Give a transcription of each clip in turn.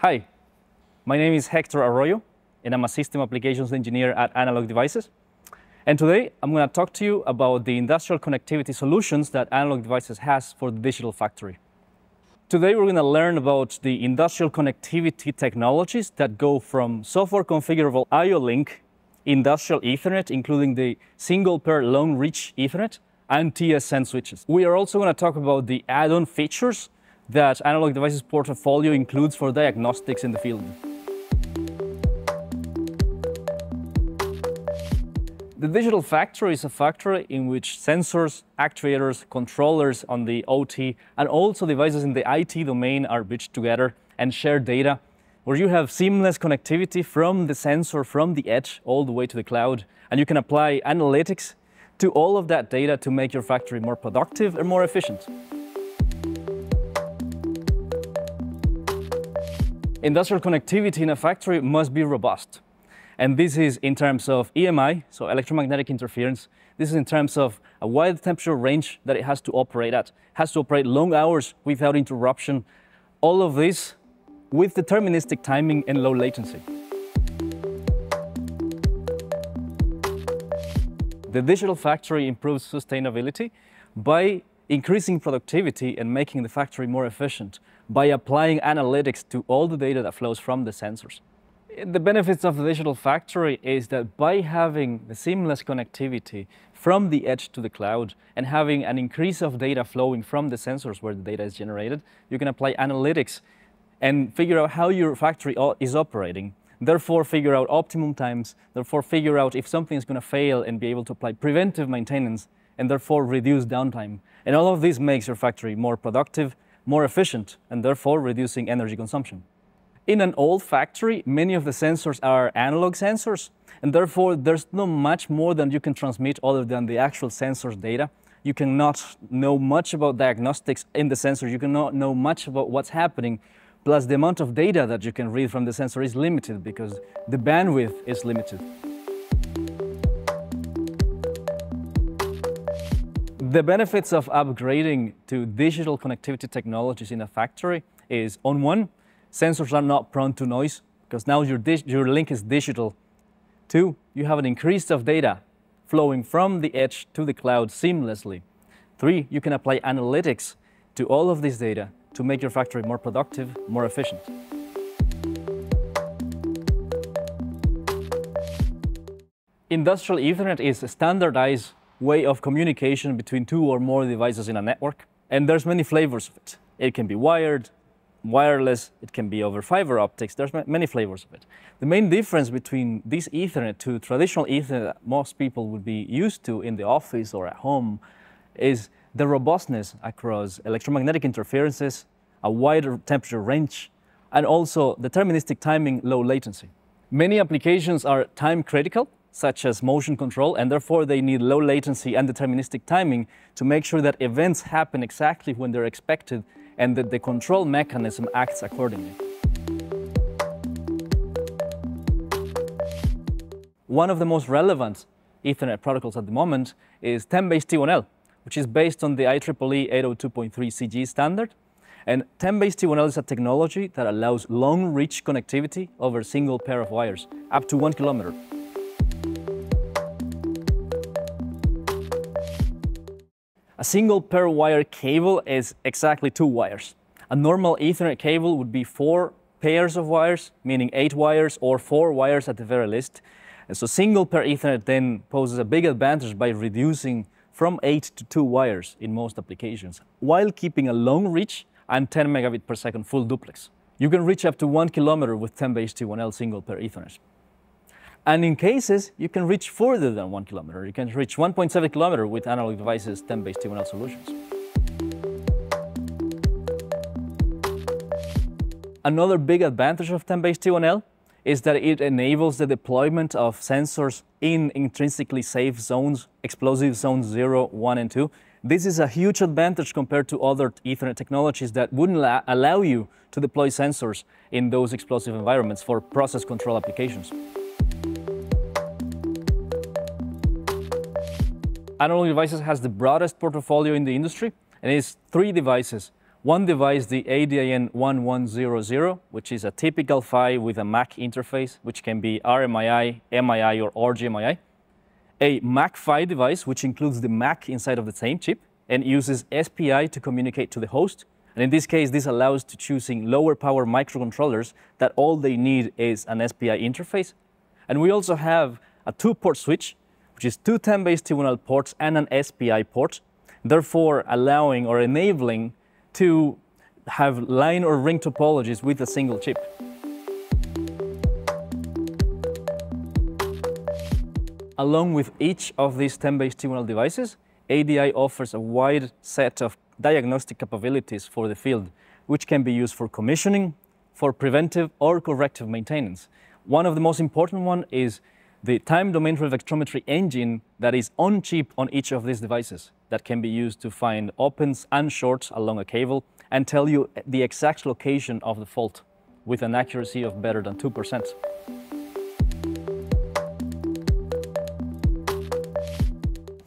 Hi, my name is Hector Arroyo, and I'm a System Applications Engineer at Analog Devices. And today, I'm going to talk to you about the industrial connectivity solutions that Analog Devices has for the digital factory. Today, we're going to learn about the industrial connectivity technologies that go from software configurable IO-Link, industrial Ethernet, including the single-pair long-reach Ethernet, and TSN switches. We are also going to talk about the add-on features that Analog Devices portfolio includes for diagnostics in the field. The digital factory is a factory in which sensors, actuators, controllers on the OT, and also devices in the IT domain are bridged together and share data, where you have seamless connectivity from the sensor, from the edge, all the way to the cloud. And you can apply analytics to all of that data to make your factory more productive and more efficient. Industrial connectivity in a factory must be robust. And this is in terms of EMI, so electromagnetic interference. This is in terms of a wide temperature range that it has to operate at. It has to operate long hours without interruption. All of this with deterministic timing and low latency. The digital factory improves sustainability by increasing productivity and making the factory more efficient by applying analytics to all the data that flows from the sensors. The benefits of the digital factory is that by having the seamless connectivity from the edge to the cloud and having an increase of data flowing from the sensors where the data is generated, you can apply analytics and figure out how your factory is operating. Therefore, figure out optimum times, therefore figure out if something is going to fail and be able to apply preventive maintenance and therefore reduce downtime. And all of this makes your factory more productive, more efficient, and therefore reducing energy consumption. In an old factory, many of the sensors are analog sensors, and therefore there's not much more than you can transmit other than the actual sensor's data. You cannot know much about diagnostics in the sensor, you cannot know much about what's happening, plus the amount of data that you can read from the sensor is limited because the bandwidth is limited. The benefits of upgrading to digital connectivity technologies in a factory is, on one, sensors are not prone to noise because now your link is digital. Two, you have an increase of data flowing from the edge to the cloud seamlessly. Three, you can apply analytics to all of this data to make your factory more productive, more efficient. Industrial Ethernet is a standardized way of communication between two or more devices in a network. And there's many flavors of it. It can be wired, wireless, it can be over fiber optics. There's many flavors of it. The main difference between this Ethernet to traditional Ethernet that most people would be used to in the office or at home is the robustness across electromagnetic interferences, a wider temperature range, and also deterministic timing, low latency. Many applications are time critical, such as motion control, and therefore they need low latency and deterministic timing to make sure that events happen exactly when they're expected and that the control mechanism acts accordingly. One of the most relevant Ethernet protocols at the moment is 10BASE-T1L, which is based on the IEEE 802.3cg standard. And 10BASE-T1L is a technology that allows long-reach connectivity over a single pair of wires, up to 1 kilometer. A single pair wire cable is exactly 2 wires. A normal Ethernet cable would be 4 pairs of wires, meaning 8 wires or 4 wires at the very least. And so single pair Ethernet then poses a big advantage by reducing from 8 to 2 wires in most applications, while keeping a long reach and 10 megabit per second full duplex. You can reach up to 1 kilometer with 10BASE-T1L single pair Ethernet. And in cases, you can reach further than 1 kilometer. You can reach 1.7 kilometer with Analog Devices 10BASE-T1L solutions. Another big advantage of 10BASE-T1L is that it enables the deployment of sensors in intrinsically safe zones, explosive zones 0, 1, and 2. This is a huge advantage compared to other Ethernet technologies that wouldn't allow you to deploy sensors in those explosive environments for process control applications. Analog Devices has the broadest portfolio in the industry, and it's 3 devices. One device, the ADIN1100, which is a typical PHY with a MAC interface, which can be RMII, MII, or RGMII. A MAC PHY device, which includes the MAC inside of the same chip and uses SPI to communicate to the host. And in this case, this allows to choosing lower power microcontrollers that all they need is an SPI interface. And we also have a 2-port switch, which is 2 10BASE-T1L ports and an SPI port, therefore allowing or enabling to have line or ring topologies with a single chip. Along with each of these 10BASE-T1L devices, ADI offers a wide set of diagnostic capabilities for the field, which can be used for commissioning, for preventive or corrective maintenance. One of the most important one is the time domain for vectrometry engine that is on chip on each of these devices that can be used to find opens and shorts along a cable and tell you the exact location of the fault with an accuracy of better than 2%.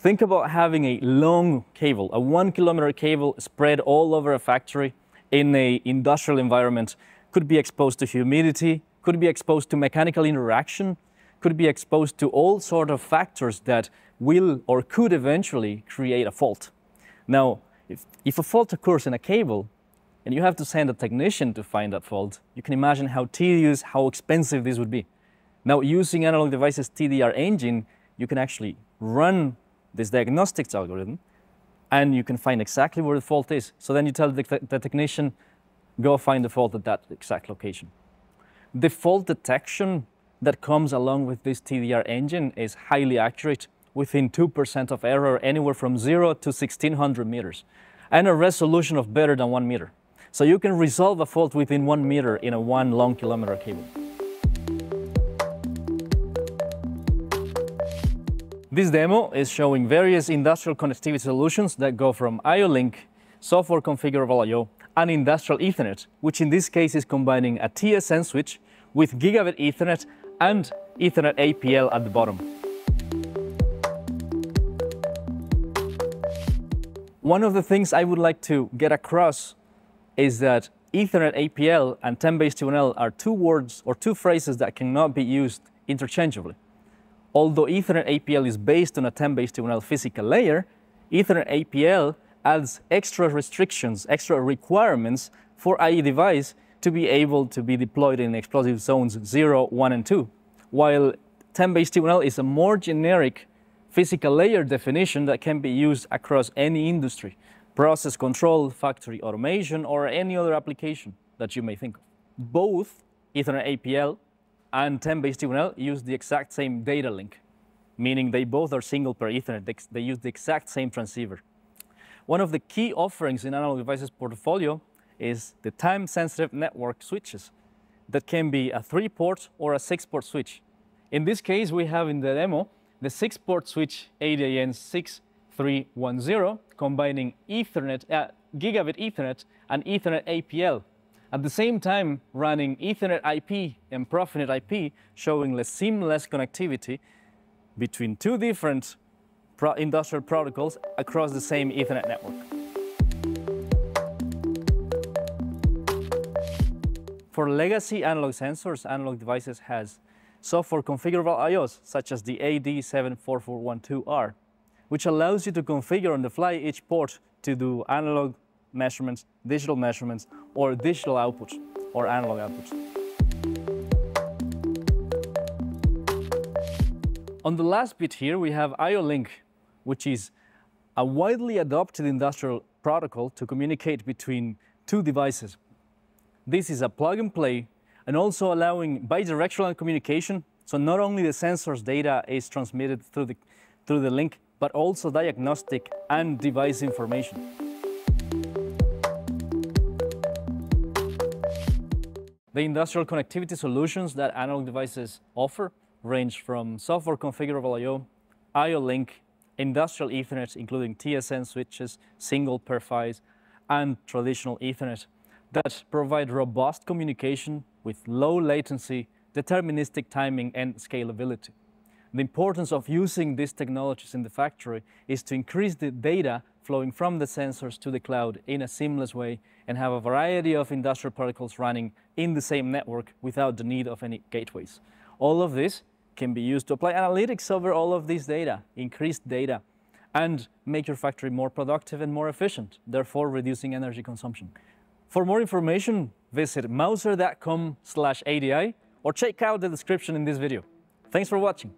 Think about having a long cable, a 1 kilometer cable spread all over a factory in an industrial environment. Could be exposed to humidity, could be exposed to mechanical interaction, could be exposed to all sorts of factors that will or could eventually create a fault. Now, if a fault occurs in a cable and you have to send a technician to find that fault, you can imagine how tedious, how expensive this would be. Now, using Analog Devices' TDR engine, you can actually run this diagnostics algorithm and you can find exactly where the fault is. So then you tell the technician, go find the fault at that exact location. The fault detection that comes along with this TDR engine is highly accurate, within 2% of error, anywhere from 0 to 1,600 meters, and a resolution of better than 1 meter. So you can resolve a fault within 1 meter in a 1 long kilometer cable. This demo is showing various industrial connectivity solutions that go from IO-Link, software configurable I/O, and industrial Ethernet, which in this case is combining a TSN switch with gigabit Ethernet and Ethernet APL at the bottom. One of the things I would like to get across is that Ethernet APL and 10BASE-T1L are 2 words or 2 phrases that cannot be used interchangeably. Although Ethernet APL is based on a 10BASE-T1L physical layer, Ethernet APL adds extra restrictions, extra requirements for IE device to be able to be deployed in explosive zones 0, 1, and 2, while 10BASE-T1L is a more generic physical layer definition that can be used across any industry, process control, factory automation, or any other application that you may think of. Both Ethernet APL and 10BASE-T1L use the exact same data link, meaning they both are single pair Ethernet. They use the exact same transceiver. One of the key offerings in Analog Devices' portfolio is the time-sensitive network switches that can be a 3-port or a 6-port switch. In this case, we have in the demo the 6-port switch ADN6310 combining Ethernet, gigabit Ethernet and Ethernet APL. At the same time, running Ethernet IP and Profinet IP, showing the seamless connectivity between 2 different industrial protocols across the same Ethernet network. For legacy analog sensors, Analog Devices has software configurable IOs, such as the AD74412R, which allows you to configure on the fly each port to do analog measurements, digital measurements, or digital output, or analog output. On the last bit here, we have IO-Link, which is a widely adopted industrial protocol to communicate between 2 devices. This is a plug-and-play and also allowing bi-directional communication, so not only the sensor's data is transmitted through the link, but also diagnostic and device information. The industrial connectivity solutions that Analog Devices offer range from software configurable I/O, IO-Link, industrial Ethernet, including TSN switches, single pair PHYs, and traditional Ethernet, that provide robust communication with low latency, deterministic timing, and scalability. The importance of using these technologies in the factory is to increase the data flowing from the sensors to the cloud in a seamless way and have a variety of industrial protocols running in the same network without the need of any gateways. All of this can be used to apply analytics over all of this data, increased data, and make your factory more productive and more efficient, therefore reducing energy consumption. For more information, visit mouser.com/ADI or check out the description in this video. Thanks for watching.